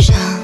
上。